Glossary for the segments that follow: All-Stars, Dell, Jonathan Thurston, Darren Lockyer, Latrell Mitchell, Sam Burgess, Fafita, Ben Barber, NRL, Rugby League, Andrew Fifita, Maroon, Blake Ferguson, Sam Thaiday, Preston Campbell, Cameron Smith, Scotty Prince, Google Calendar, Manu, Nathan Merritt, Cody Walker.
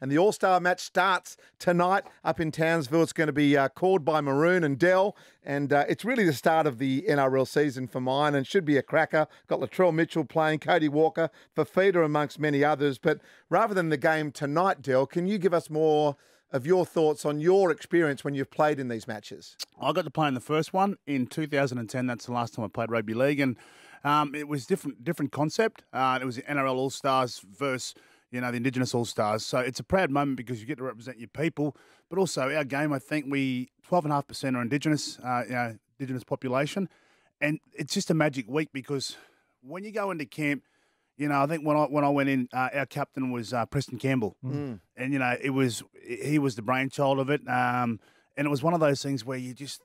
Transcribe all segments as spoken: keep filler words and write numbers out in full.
and the All-Star match starts tonight up in Townsville. It's going to be uh, called by Maroon and Dell, and uh, it's really the start of the N R L season for mine, and should be a cracker. Got Latrell Mitchell playing, Cody Walker, Fafita, amongst many others. But rather than the game tonight, Dell, can you give us more of your thoughts on your experience when you've played in these matches? I got to play in the first one in two thousand ten. That's the last time I played rugby league, and um, it was different different concept. Uh, it was the N R L All-Stars versus, you know, the Indigenous All-Stars. So it's a proud moment because you get to represent your people, but also our game, I think we twelve point five percent are Indigenous, uh, you know, Indigenous population, and it's just a magic week because when you go into camp, you know, I think when I when I went in, uh, our captain was uh, Preston Campbell, mm. and you know, it was he was the brainchild of it, um, and it was one of those things where you just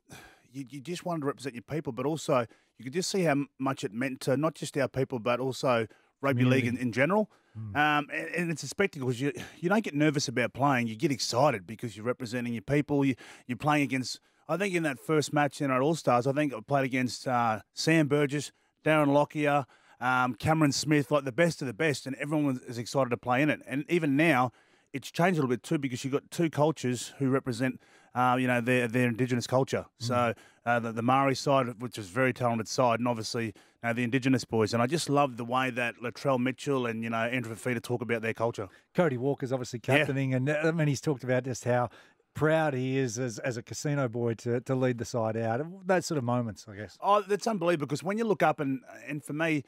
you, you just wanted to represent your people, but also you could just see how much it meant to not just our people, but also rugby Community. league in, in general. Mm. Um, and, and it's a spectacle. You you don't get nervous about playing; you get excited because you're representing your people. You you're playing against. I think in that first match in our All Stars, I think I played against uh, Sam Burgess, Darren Lockyer, Um, Cameron Smith, like the best of the best, and everyone is excited to play in it. And even now, it's changed a little bit too because you've got two cultures who represent, uh, you know, their their Indigenous culture. Mm. So uh, the, the Maori side, which is a very talented side, and obviously you know, the Indigenous boys. And I just love the way that Latrell Mitchell and, you know, Andrew Fifita talk about their culture. Cody Walker's obviously captaining, yeah. and I mean, he's talked about just how proud he is as, as a casino boy to, to lead the side out. Those sort of moments, I guess. Oh, that's unbelievable because when you look up, and and for me,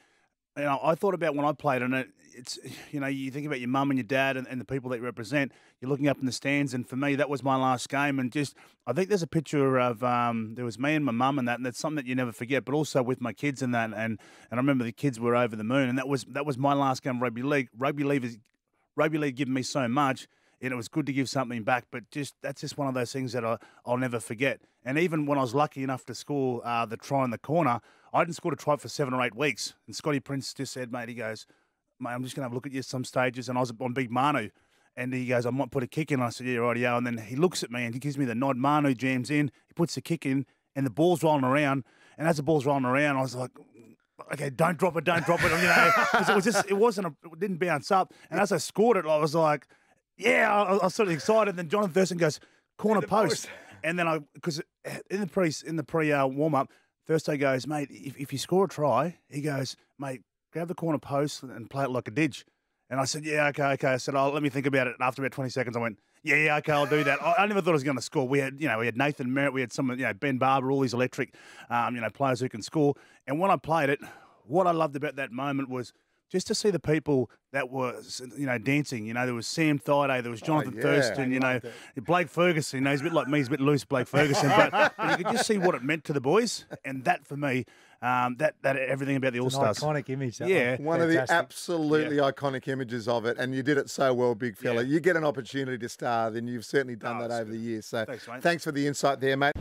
you know, I thought about when I played, and it, it's, you know, you think about your mum and your dad and, and the people that you represent. You're looking up in the stands, and for me, that was my last game. And just, I think there's a picture of um, there was me and my mum, and that, and that's something that you never forget. But also with my kids and that, and and I remember the kids were over the moon, and that was that was my last game of rugby league. Rugby league is rugby league given me so much, and it was good to give something back. But just that's just one of those things that I I'll never forget. And even when I was lucky enough to score uh, the try in the corner, I hadn't scored a try for seven or eight weeks. And Scotty Prince just said, mate, he goes, mate, I'm just going to have a look at you at some stages. And I was on Big Manu. And he goes, I might put a kick in. I said, yeah, right, yeah. And then he looks at me and he gives me the nod. Manu jams in. He puts the kick in and the ball's rolling around. And as the ball's rolling around, I was like, okay, don't drop it, don't drop it. You know, cause it was just, it wasn't, a, it didn't bounce up. And as I scored it, I was like, yeah, I, I was sort of excited. And then Jonathan Thurston goes, corner post. post. And then I, because in the pre, in the pre uh, warm up, Thursday goes, mate, if, if you score a try, he goes, mate, grab the corner post and play it like a ditch. And I said, yeah, okay, okay. I said, oh, let me think about it. And after about twenty seconds, I went, yeah, yeah, okay, I'll do that. I, I never thought I was going to score. We had, you know, we had Nathan Merritt, we had some, you know, Ben Barber, all these electric, um, you know, players who can score. And when I played it, what I loved about that moment was just to see the people that were, you know, dancing. You know, there was Sam Thaiday, there was Jonathan oh, yeah. Thurston, you know, Blake Ferguson. You know, he's a bit like me, he's a bit loose, Blake Ferguson. But, but you could just see what it meant to the boys. And that, for me, um, that that everything about the All-Stars. An iconic image. Yeah. One, one of the absolutely yeah. iconic images of it. And you did it so well, big fella. Yeah. You get an opportunity to star, then you've certainly done oh, that over good. the years. So thanks, thanks for the insight there, mate.